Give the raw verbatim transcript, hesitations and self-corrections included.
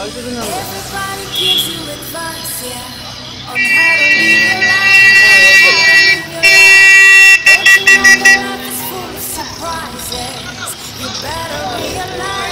I was even on the